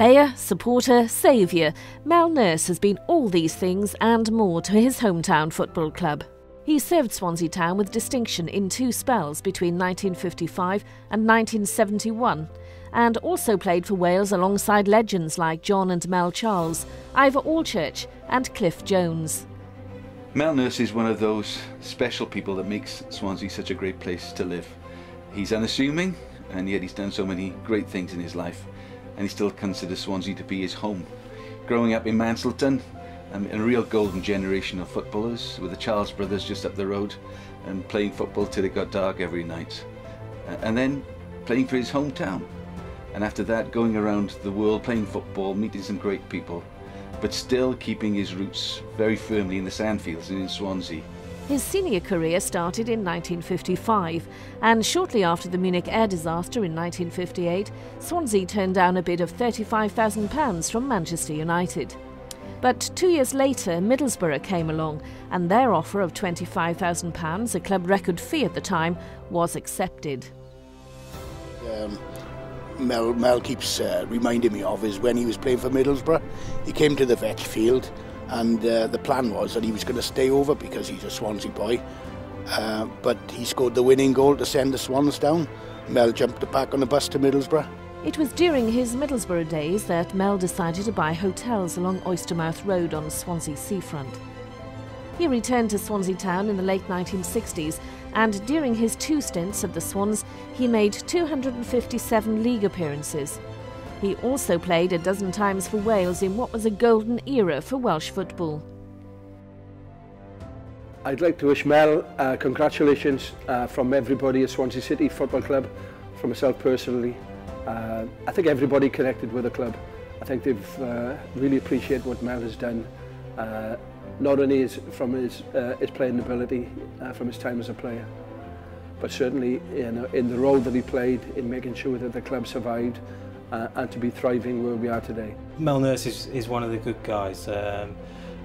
Player, supporter, saviour, Mel Nurse has been all these things and more to his hometown football club. He served Swansea Town with distinction in two spells between 1955 and 1971, and also played for Wales alongside legends like John and Mel Charles, Ivor Allchurch and Cliff Jones. Mel Nurse is one of those special people that makes Swansea such a great place to live. He's unassuming, and yet he's done so many great things in his life, and he still considers Swansea to be his home. Growing up in Manselton, a real golden generation of footballers, with the Charles brothers just up the road and playing football till it got dark every night, and then playing for his hometown, and after that going around the world playing football, meeting some great people, but still keeping his roots very firmly in the Sandfields and in Swansea. His senior career started in 1955, and shortly after the Munich air disaster in 1958, Swansea turned down a bid of £35,000 from Manchester United. But 2 years later, Middlesbrough came along, and their offer of £25,000, a club record fee at the time, was accepted. Mel keeps reminding me of is when he was playing for Middlesbrough, he came to the Vetch Field, and the plan was that he was going to stay over because he's a Swansea boy, but he scored the winning goal to send the Swans down. Mel jumped back on the bus to Middlesbrough. It was during his Middlesbrough days that Mel decided to buy hotels along Oystermouth Road on Swansea Seafront. He returned to Swansea Town in the late 1960s, and during his two stints at the Swans, he made 257 league appearances. He also played a dozen times for Wales in what was a golden era for Welsh football. I'd like to wish Mel congratulations from everybody at Swansea City Football Club, from myself personally. I think everybody connected with the club. I think they've really appreciated what Mel has done, not only from his playing ability, from his time as a player, but certainly in the role that he played in making sure that the club survived and to be thriving where we are today. Mel Nurse is one of the good guys.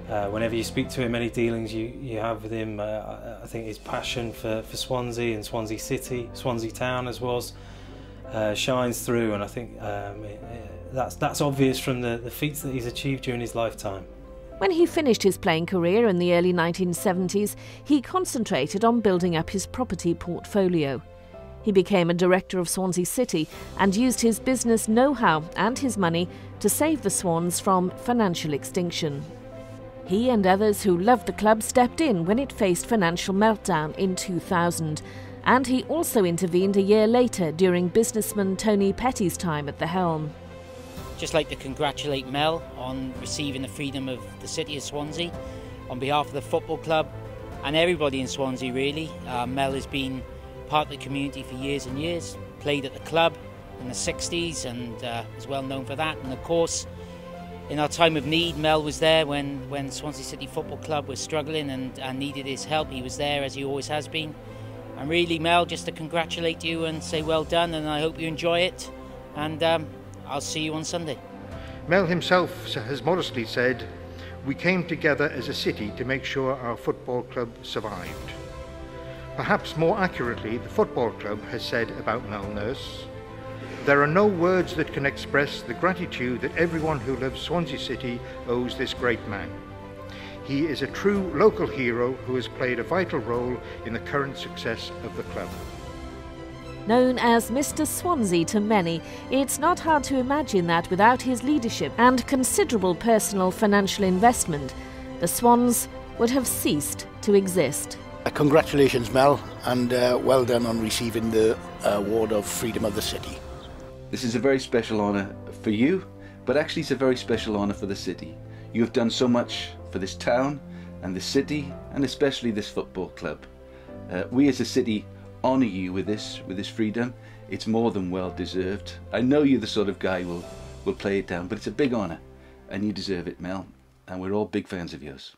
Whenever you speak to him, any dealings you have with him, I think his passion for Swansea and Swansea City, Swansea Town as well, shines through, and I think that's obvious from the feats that he's achieved during his lifetime. When he finished his playing career in the early 1970s, he concentrated on building up his property portfolio. He became a director of Swansea City and used his business know-how and his money to save the Swans from financial extinction. He and others who loved the club stepped in when it faced financial meltdown in 2000, and he also intervened a year later during businessman Tony Petty's time at the helm. Just like to congratulate Mel on receiving the freedom of the city of Swansea on behalf of the football club and everybody in Swansea really. Mel has been part of the community for years and years, played at the club in the 60s and is well known for that, and of course in our time of need Mel was there when Swansea City Football Club was struggling and needed his help. He was there as he always has been, and really Mel, just to congratulate you and say well done, and I hope you enjoy it, and I'll see you on Sunday. Mel himself has modestly said, "We came together as a city to make sure our football club survived." Perhaps more accurately, the football club has said about Mel Nurse, "There are no words that can express the gratitude that everyone who loves Swansea City owes this great man. He is a true local hero who has played a vital role in the current success of the club." Known as Mr. Swansea to many, it's not hard to imagine that without his leadership and considerable personal financial investment, the Swans would have ceased to exist. Congratulations, Mel, and well done on receiving the award of Freedom of the City. This is a very special honour for you, but actually it's a very special honour for the city. You have done so much for this town and this city, and especially this football club. We as a city honour you with this freedom. It's more than well deserved. I know you're the sort of guy who will play it down, but it's a big honour, and you deserve it, Mel, and we're all big fans of yours.